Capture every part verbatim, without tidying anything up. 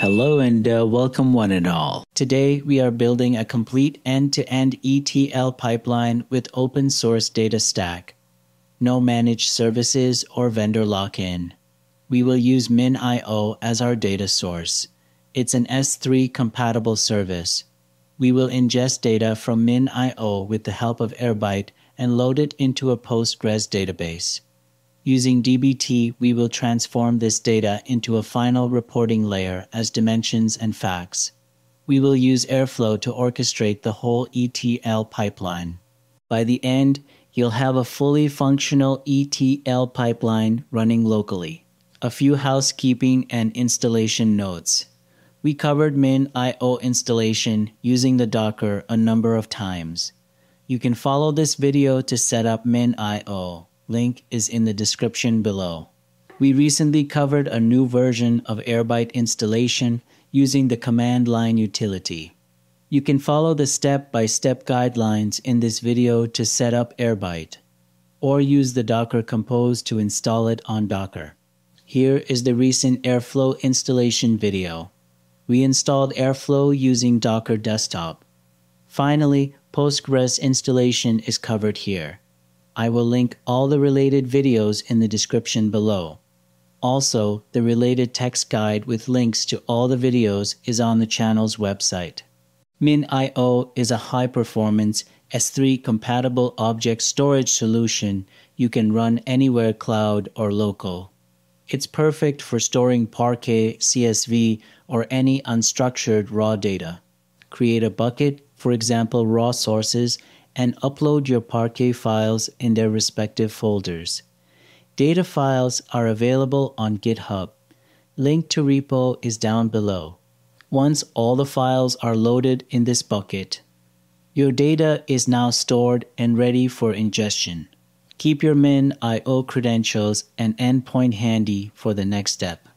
Hello and uh, welcome one and all. Today we are building a complete end-to-end E T L pipeline with open source data stack. No managed services or vendor lock-in. We will use MinIO as our data source. It's an S three compatible service. We will ingest data from MinIO with the help of Airbyte and load it into a Postgres database. Using D B T, we will transform this data into a final reporting layer as dimensions and facts. We will use Airflow to orchestrate the whole E T L pipeline. By the end, you'll have a fully functional E T L pipeline running locally. A few housekeeping and installation notes. We covered MinIO installation using the Docker a number of times. You can follow this video to set up MinIO. Link is in the description below. We recently covered a new version of Airbyte installation using the command line utility. You can follow the step-by-step guidelines in this video to set up Airbyte, or use the Docker Compose to install it on Docker. Here is the recent Airflow installation video. We installed Airflow using Docker Desktop. Finally, Postgres installation is covered here. I will link all the related videos in the description below. Also, the related text guide with links to all the videos is on the channel's website. MinIO is a high-performance S three compatible object storage solution you can run anywhere cloud or local. It's perfect for storing Parquet, C S V, or any unstructured raw data. Create a bucket, for example raw sources, and upload your Parquet files in their respective folders. Data files are available on GitHub. Link to repo is down below. Once all the files are loaded in this bucket, your data is now stored and ready for ingestion. Keep your MinIO credentials and endpoint handy for the next step.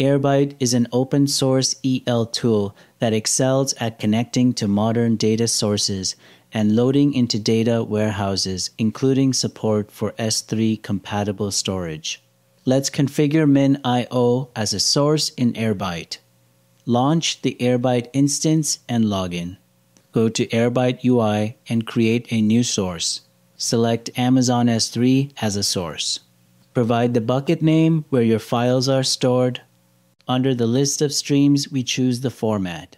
Airbyte is an open source E L tool that excels at connecting to modern data sources and loading into data warehouses, including support for S three compatible storage. Let's configure MinIO as a source in Airbyte. Launch the Airbyte instance and login. Go to Airbyte U I and create a new source. Select Amazon S three as a source. Provide the bucket name where your files are stored. Under the list of streams, we choose the format.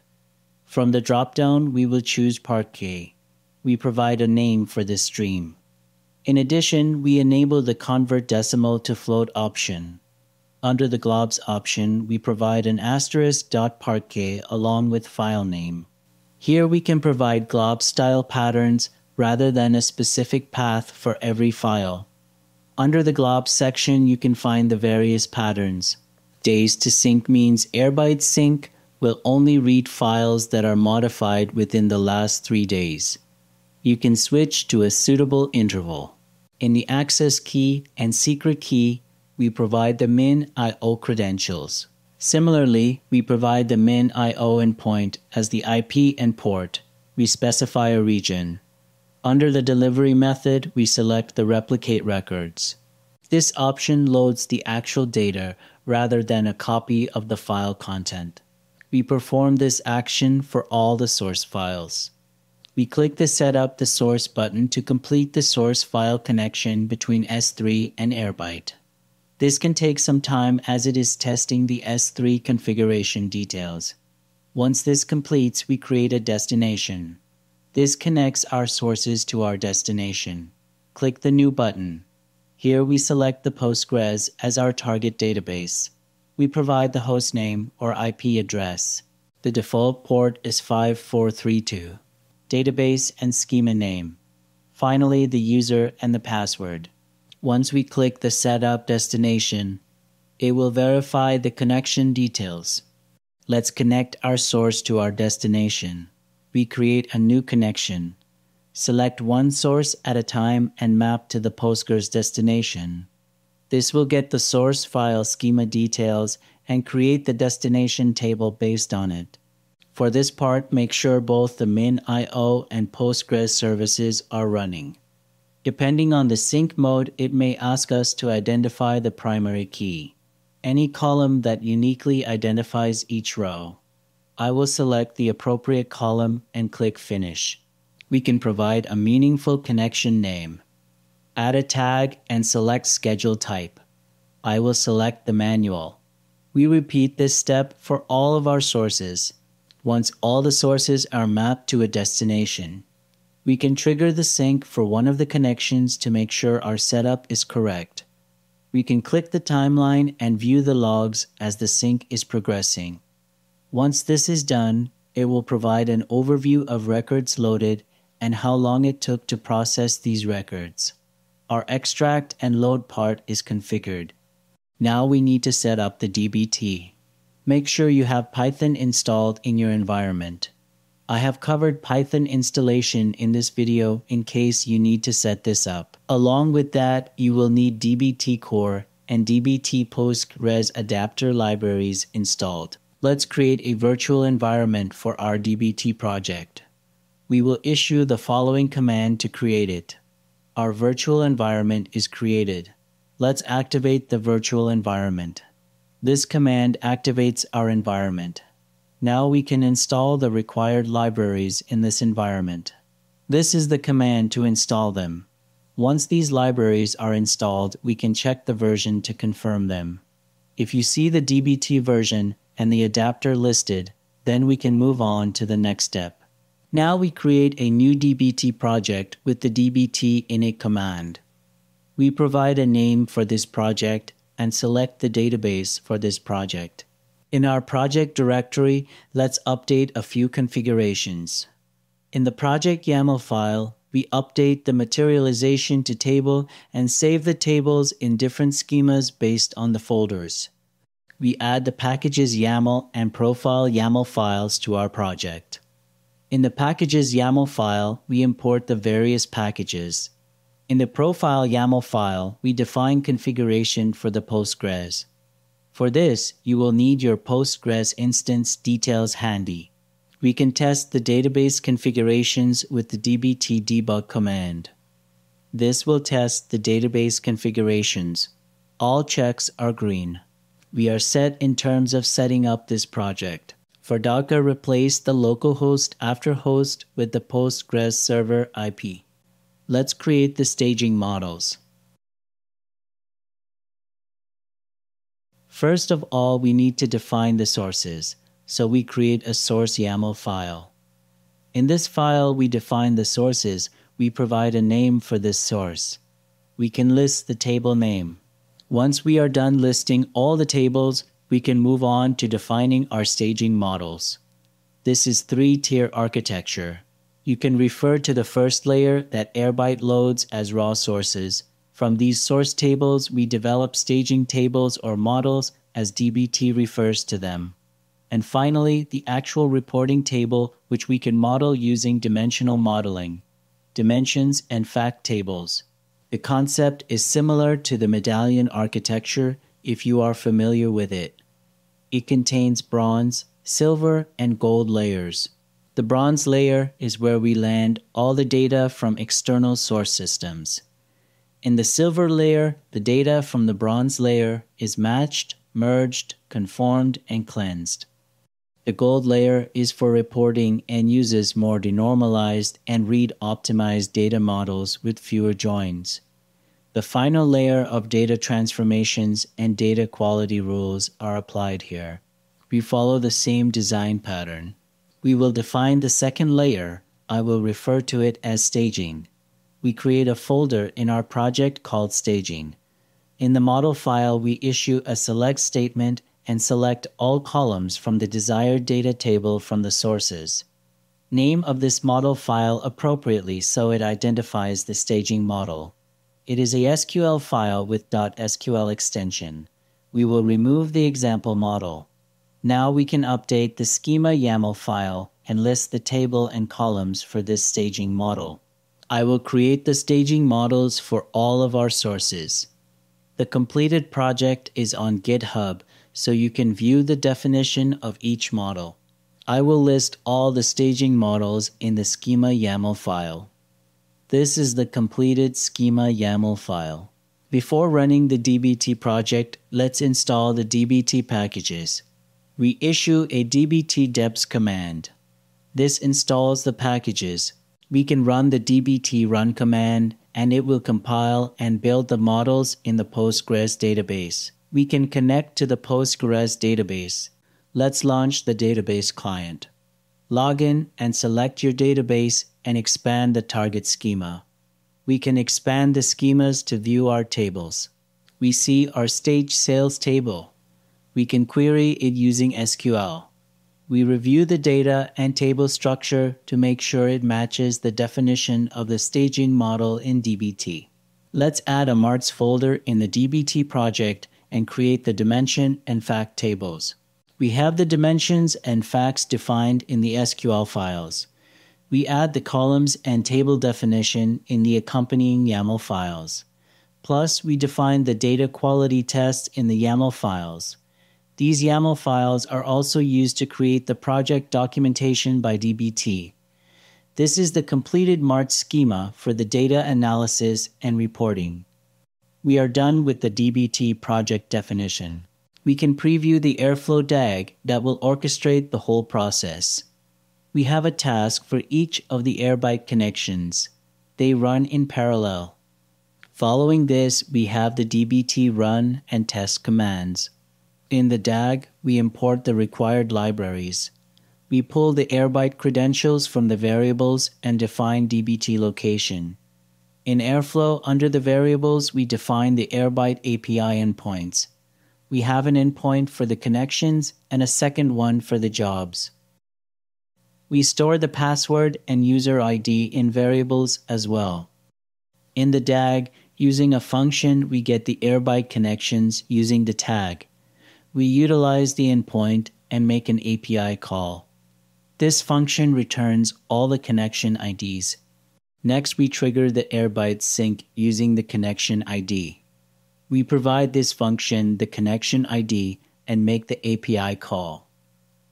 From the dropdown, we will choose Parquet. We provide a name for this stream. In addition, we enable the convert decimal to float option. Under the globs option, we provide an asterisk dot parquet along with file name. Here we can provide glob style patterns rather than a specific path for every file. Under the globs section, you can find the various patterns. Days to sync means Airbyte sync will only read files that are modified within the last three days. You can switch to a suitable interval. In the access key and secret key, we provide the MinIO credentials. Similarly, we provide the MinIO endpoint as the I P and port. We specify a region. Under the delivery method, we select the replicate records. This option loads the actual data rather than a copy of the file content. We perform this action for all the source files. We click the Setup the Source button to complete the source file connection between S three and Airbyte. This can take some time as it is testing the S three configuration details. Once this completes, we create a destination. This connects our sources to our destination. Click the New button. Here we select the Postgres as our target database. We provide the hostname or I P address. The default port is five four three two. Database and schema name. Finally, the user and the password. Once we click the Setup Destination, it will verify the connection details. Let's connect our source to our destination. We create a new connection. Select one source at a time and map to the Postgres destination. This will get the source file schema details and create the destination table based on it. For this part, make sure both the MinIO and Postgres services are running. Depending on the sync mode, it may ask us to identify the primary key. any column that uniquely identifies each row. I will select the appropriate column and click Finish. We can provide a meaningful connection name. Add a tag and select Schedule Type. I will select the manual. We repeat this step for all of our sources. Once all the sources are mapped to a destination, we can trigger the sync for one of the connections to make sure our setup is correct. We can click the timeline and view the logs as the sync is progressing. Once this is done, it will provide an overview of records loaded and how long it took to process these records. Our extract and load part is configured. Now we need to set up the D B T. Make sure you have Python installed in your environment. I have covered Python installation in this video in case you need to set this up. Along with that, you will need D B T Core and D B T Postgres adapter libraries installed. Let's create a virtual environment for our D B T project. We will issue the following command to create it. Our virtual environment is created. Let's activate the virtual environment. This command activates our environment. Now we can install the required libraries in this environment. This is the command to install them. Once these libraries are installed, we can check the version to confirm them. If you see the D B T version and the adapter listed, then we can move on to the next step. Now we create a new D B T project with the D B T init command. We provide a name for this project and select the database for this project. In our project directory, let's update a few configurations. In the project YAML file, we update the materialization to table and save the tables in different schemas based on the folders. We add the packages YAML and profile YAML files to our project. In the packages YAML file, we import the various packages. In the profile YAML file, we define configuration for the Postgres. For this, you will need your Postgres instance details handy. We can test the database configurations with the D B T debug command. This will test the database configurations. All checks are green. We are set in terms of setting up this project. For Docker, replace the localhost after host with the Postgres server I P. Let's create the staging models. First of all, we need to define the sources, so we create a source YAML file. In this file, we define the sources. We provide a name for this source. We can list the table name. Once we are done listing all the tables, we can move on to defining our staging models. This is three-tier architecture. You can refer to the first layer that Airbyte loads as raw sources. From these source tables, we develop staging tables or models as D B T refers to them. And finally, the actual reporting table, which we can model using dimensional modeling, dimensions and fact tables. The concept is similar to the medallion architecture if you are familiar with it. It contains bronze, silver, and gold layers. The bronze layer is where we land all the data from external source systems. In the silver layer, the data from the bronze layer is matched, merged, conformed, and cleansed. The gold layer is for reporting and uses more denormalized and read-optimized data models with fewer joins. The final layer of data transformations and data quality rules are applied here. We follow the same design pattern. We will define the second layer. I will refer to it as staging. We create a folder in our project called Staging. In the model file, we issue a select statement and select all columns from the desired data table from the sources. Name of this model file appropriately so it identifies the staging model. It is a S Q L file with .sql extension. We will remove the example model. Now we can update the schema YAML file and list the table and columns for this staging model. I will create the staging models for all of our sources. The completed project is on GitHub, so you can view the definition of each model. I will list all the staging models in the schema YAML file. This is the completed schema YAML file. Before running the dbt project, let's install the dbt packages. We issue a dbt deps command. This installs the packages. We can run the dbt run command, and it will compile and build the models in the Postgres database. We can connect to the Postgres database. Let's launch the database client. Log in and select your database and expand the target schema. We can expand the schemas to view our tables. We see our stage sales table. We can query it using S Q L. We review the data and table structure to make sure it matches the definition of the staging model in dbt. Let's add a marts folder in the dbt project and create the dimension and fact tables. We have the dimensions and facts defined in the S Q L files. We add the columns and table definition in the accompanying YAML files. Plus, we define the data quality test in the YAML files. These YAML files are also used to create the project documentation by dbt. This is the completed marts schema for the data analysis and reporting. We are done with the dbt project definition. We can preview the Airflow D A G that will orchestrate the whole process. We have a task for each of the Airbyte connections. They run in parallel. Following this, we have the dbt run and test commands. In the D A G, we import the required libraries. We pull the Airbyte credentials from the variables and define dbt location. In Airflow, under the variables, we define the Airbyte A P I endpoints. We have an endpoint for the connections and a second one for the jobs. We store the password and user I D in variables as well. In the D A G, using a function, we get the Airbyte connections using the tag. We utilize the endpoint and make an A P I call. This function returns all the connection I Ds. Next, we trigger the Airbyte sync using the connection I D. We provide this function the connection I D and make the A P I call.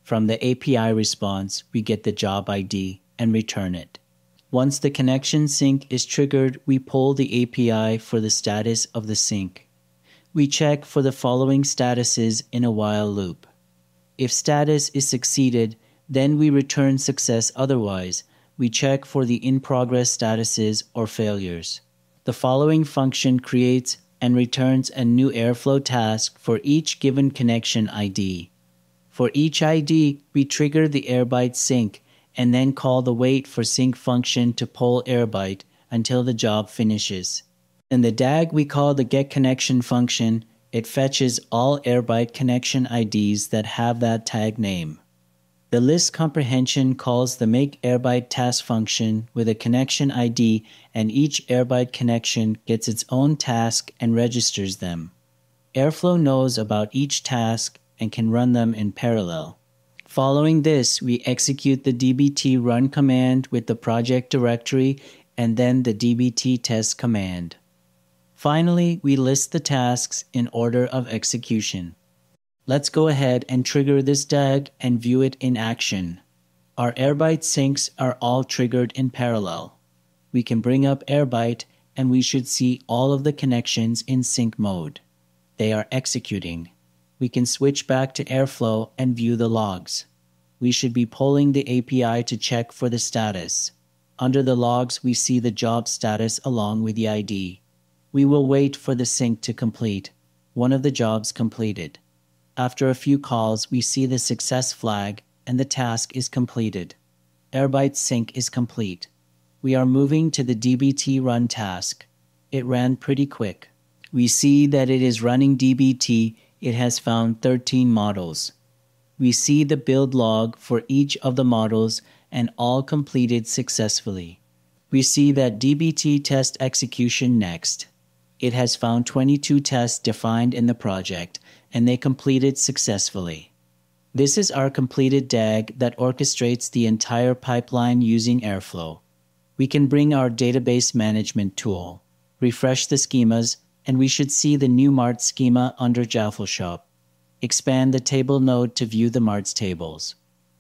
From the A P I response, we get the job I D and return it. Once the connection sync is triggered, we pull the A P I for the status of the sync. We check for the following statuses in a while loop. If status is succeeded, then we return success. Otherwise, we check for the in-progress statuses or failures. The following function creates and returns a new Airflow task for each given connection I D. For each I D, we trigger the Airbyte sync and then call the wait for sync function to poll Airbyte until the job finishes. In the D A G, we call the getConnection function. It fetches all Airbyte connection I Ds that have that tag name. The list comprehension calls the make Airbyte task function with a connection I D, and each Airbyte connection gets its own task and registers them. Airflow knows about each task and can run them in parallel. Following this, we execute the dbt run command with the project directory and then the dbt test command. Finally, we list the tasks in order of execution. Let's go ahead and trigger this D A G and view it in action. Our Airbyte syncs are all triggered in parallel. We can bring up Airbyte and we should see all of the connections in sync mode. They are executing. We can switch back to Airflow and view the logs. We should be polling the A P I to check for the status. Under the logs, we see the job status along with the I D. We will wait for the sync to complete. One of the jobs completed. After a few calls, we see the success flag and the task is completed. Airbyte sync is complete. We are moving to the dbt run task. It ran pretty quick. We see that it is running dbt. It has found thirteen models. We see the build log for each of the models and all completed successfully. We see that dbt test execution next. It has found twenty-two tests defined in the project, and they completed successfully. This is our completed D A G that orchestrates the entire pipeline using Airflow. We can bring our database management tool, refresh the schemas, and we should see the new marts schema under Jaffle Shop. Expand the table node to view the marts tables.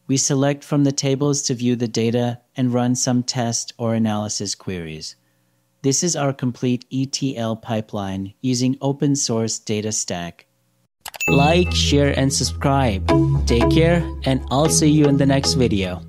We select from the tables to view the data and run some test or analysis queries. This is our complete E T L pipeline using open source data stack. Like, share, and subscribe. Take care, and I'll see you in the next video.